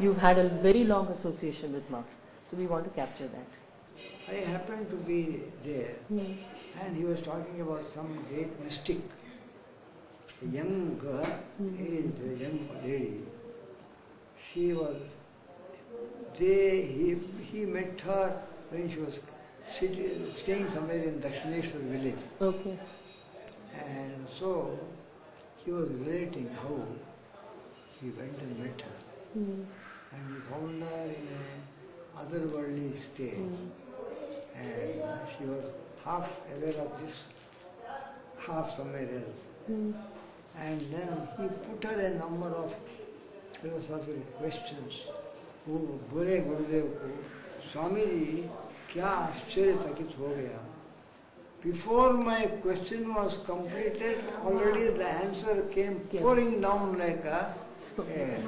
you've had a very long association with Ma. So we want to capture that. I happened to be there, and he was talking about some great mystic. A young girl, aged, a young lady, she was, he met her when she was staying somewhere in Dakshineshwar village. Okay. And so he was relating how he went and met her. And he found her in an otherworldly state. And she was half aware of this, half somewhere else. And then he put her a number of philosophical questions. Bure Gurudev ko, Swamiji, kya ascharya takit ho gaya? Before my question was completed, already the answer came pouring down like it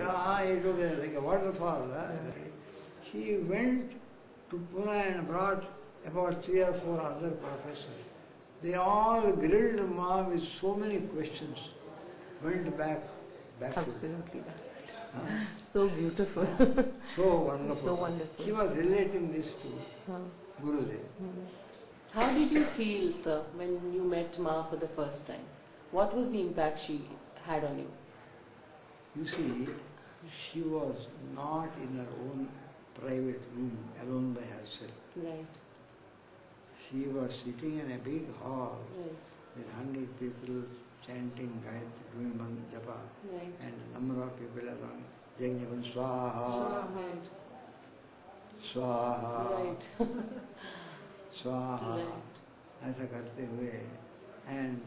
was like a waterfall. He went to Pune and brought about 3 or 4 other professors. They all grilled Ma with so many questions. Went back. Absolutely. So beautiful. So wonderful. So wonderful. He was relating this to Gurudev. How did you feel, sir, when you met Ma for the first time? What was the impact she had on you? You see, she was not in her own private room, alone by herself. Right. She was sitting in a big hall with 100 people chanting Gayatri, doing japa, and a number of people around, chanting Swaha, Swaha, Swaha, aisa karte hue. And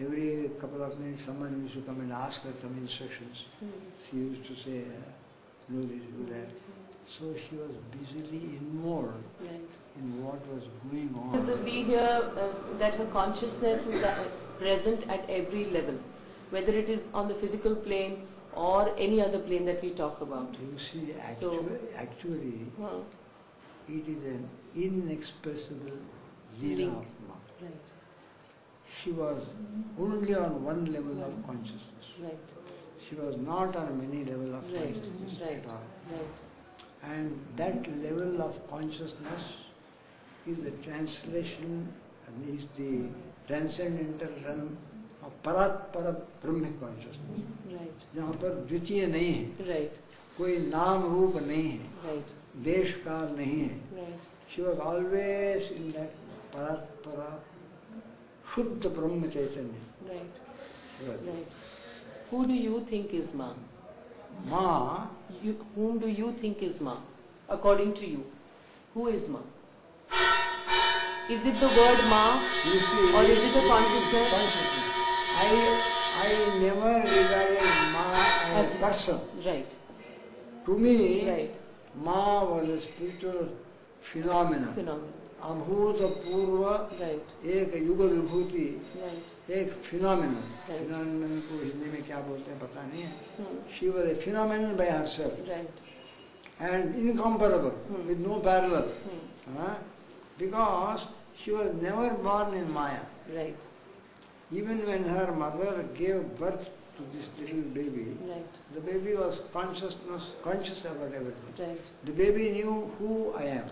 every couple of minutes someone used to come and ask her some instructions. She used to say, do this, do that. So she was busily involved in what was going on. Because we hear that her consciousness is present at every level, whether it is on the physical plane or any other plane that we talk about. You see, actually, it is an inexpressible leela of Ma. Right. She was only on one level of consciousness. Right. She was not on many levels of consciousness at all. Right. And that level of consciousness is the translation, is the transcendental realm of paratpara Brahma consciousness. जहाँ पर द्वितीय नहीं है, कोई नाम रूप नहीं है, देश काल नहीं है. She was always in that paratpara Shuddha Brahmachaitanya. Who do you think is Ma? Ma, whom do you think is Ma? According to you, who is Ma? Is it the word Ma, or is it a consciousness? Consciousness. I never regarded Ma as a person. Right. To me, Ma was a spiritual phenomenon. Abhūta Pūrva, एक Yuga Vibhūti, एक phenomenon. Phenomenon को हिंदी में क्या बोलते हैं पता नहीं है. She was a phenomenon by herself, and incomparable, with no parallel, because she was never born in Maya. Even when her mother gave birth to this little baby, the baby was conscious about everything. The baby knew who I am.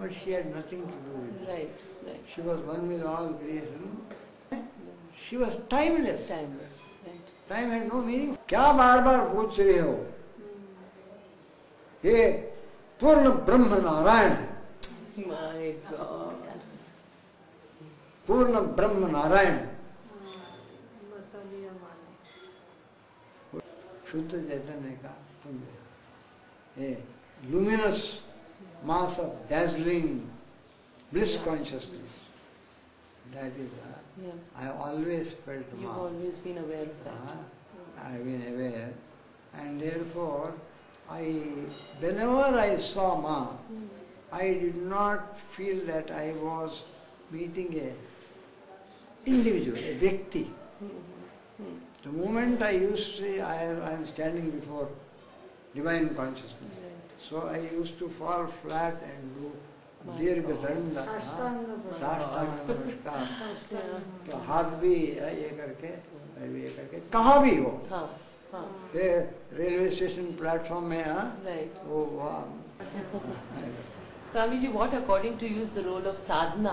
But she had nothing to do with it. She was one with all creation. She was timeless. Time had no meaning. क्या बार-बार पूछ रहे हो? ये पूर्ण ब्रह्म नारायण है. My God. पूर्ण ब्रह्म नारायण. शुद्ध चैतन्य का पुण्य. ये luminous mass of dazzling bliss consciousness. That is, I have always felt Ma. You've always been aware of that. I have been aware, and therefore, whenever I saw Ma, I did not feel that I was meeting a individual, a vekti. The moment I used to say, I am standing before divine consciousness, so I used to fall flat and do दीर्घदंडा, साष्टांग नमस्कार, तो हाथ भी ये करके कहाँ भी हो, रेलवे स्टेशन प्लेटफॉर्म में वो वाह। Swami ji, what according to you is the role of sadhana?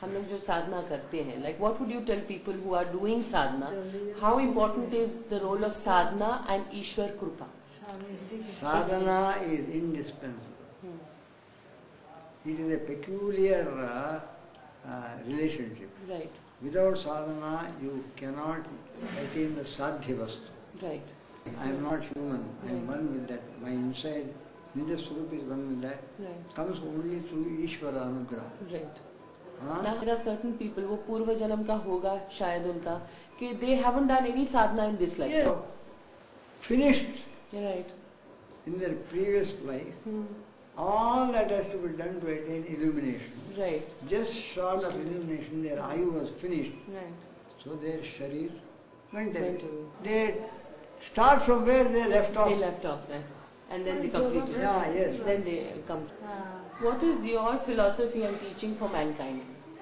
हम लोग जो साधना करते हैं, like what would you tell people who are doing sadhana, how important is the role of sadhana and Ishwar kripa? Sadhana is indispensable. It is a peculiar relationship. Right. Without sadhana, you cannot attain the sadhivast. Right. I am not human. I am one with that. My inside, Nidya Surup is one with that. Right. Comes only through Ishwar Anugra. Right. Now there are certain people, वो पूर्व जन्म का होगा शायद उनका, कि they haven't done any sadhana in this life. Yeah. Finished. Right. In their previous life. All that has to be done to attain illumination. Right. Just short of illumination, their ayu was finished. Right. So their sharir went away. They start from where they left off. They left off there, and then they complete it. Yeah, yes. Then they come. What is your philosophy and teaching for mankind?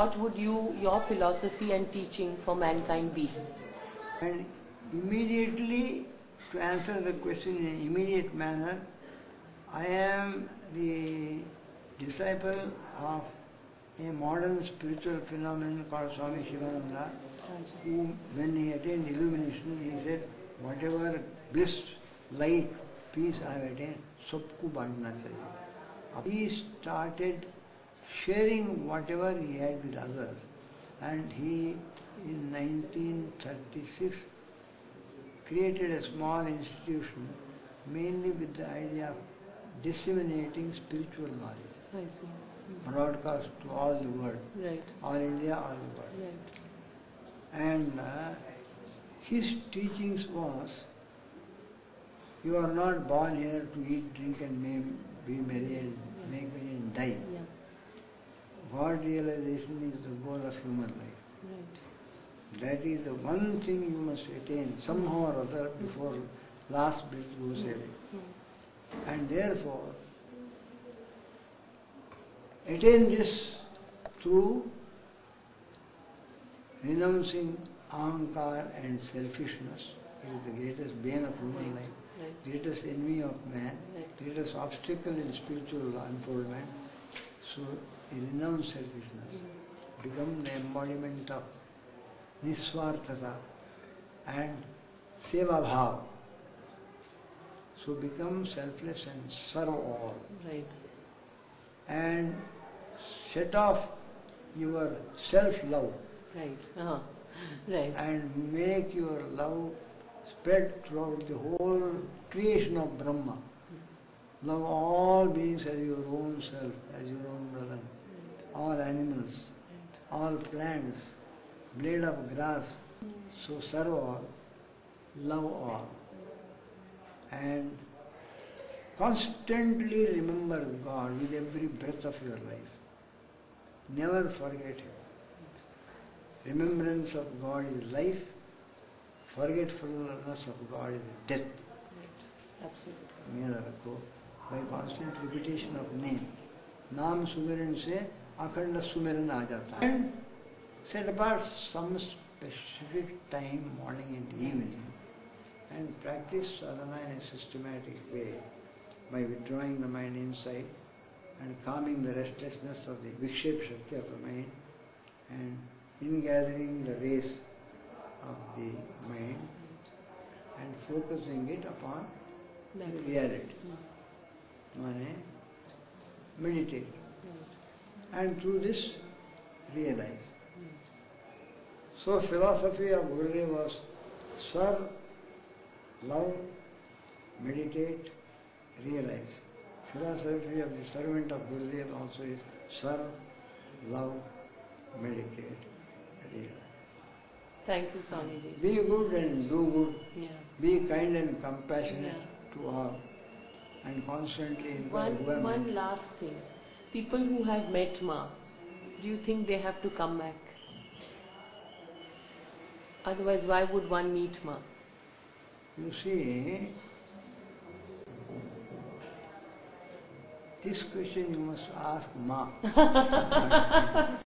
What would your philosophy and teaching for mankind be? And immediately to answer the question in an immediate manner, I am the disciple of a modern spiritual phenomenon called Swami Shivananda, who, when he attained illumination, he said, whatever bliss, light, peace I have attained, sabko baantna chahiye. He started sharing whatever he had with others, and he, in 1936, created a small institution, mainly with the idea of disseminating spiritual knowledge. I see. Broadcast to all the world. Right. All India, all the world. Right. And his teachings was, you are not born here to eat, drink and be merry and make merry and die. Yeah. God realization is the goal of human life. Right. That is the one thing you must attain somehow or other before last breath goes away. Yeah. And therefore, attain this through renouncing ahankar and selfishness. It is the greatest bane of human life, greatest enemy of man, greatest obstacle in spiritual unfoldment. So, renounce selfishness, become the embodiment of Niswarthata and Seva Bhav. So become selfless and serve all. Right. And shut off your self-love. Right. Right. And make your love spread throughout the whole creation of Brahma. Love all beings as your own self, as your own brother. Right. All animals, all plants, blade of grass. So serve all, love all. And constantly remember God with every breath of your life. Never forget Him. Remembrance of God is life. Forgetfulness of God is death. Right. Absolutely. By constant repetition of name. Naam sumeran se akhanda sumeran ajata. And set apart some specific time, morning and evening, and practice sadhana in a systematic way by withdrawing the mind inside and calming the restlessness of the vikshep shakti of the mind and ingathering the rays of the mind and focusing it upon the reality. Mane, meditate. And through this, realize. So philosophy of Gurudev was serve, love, meditate, realize. Philosophy of the servant of Gurudev also is serve, love, meditate, realize. Thank you, Swamiji. Be good and do good. Yeah. Be kind and compassionate to all. And constantly inquire whoever. One last thing. People who have met Ma, do you think they have to come back? Otherwise, why would one meet Ma? You see, this question you must ask Ma.